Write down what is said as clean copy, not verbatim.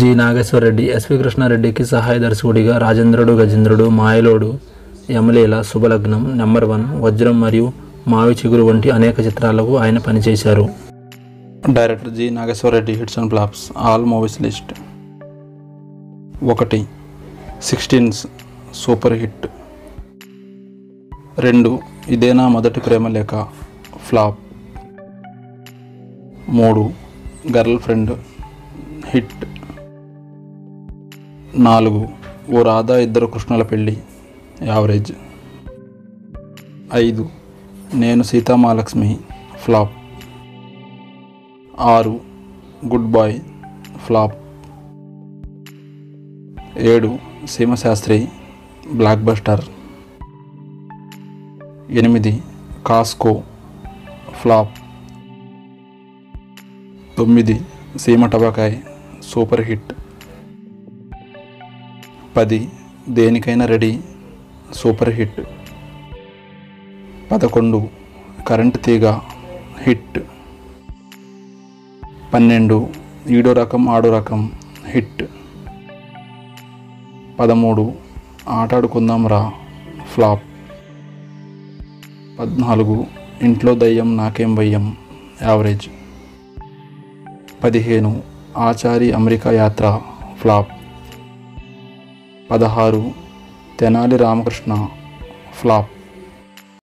G Nageswara Reddy, SV కృష్ణారెడ్డికి సహాయదర్శకుడిగా రాజేంద్రుడు, గజేంద్రుడు, మాయలోడు, యమలీల, శుభలగ్నం, #1, వజ్రం మరియు మావి చిగురు వంటి అనేక చిత్రాలకు ఆయన పనిచేశారు. Director G Nageswara Reddy. Hits and flops. All movies list. 1. 16th super hit. 2. Idena Modati Prema Lekha flop. 3. Girl friend hit. 4. O Radha Iddaru కృష్ణుల Pelli average. 5. Nenu Seethamahalakshmi flop. 6. Good boy flop. 7. Seemasastri blockbuster. 8. Kasko flop. 9. Seema Tapakai super hit. 10. Denikaina ready super hit. 11. Current తీగ హిట్. 12. ఈడో రకం ఆడో రకం హిట్. 13. ఆటాడుకుందాం రా flop. 14. ఇంట్లో Dayyam Nakem Bhayam average. 15. Achari America Yatra flop. 16. Tenali Ramakrishna flop.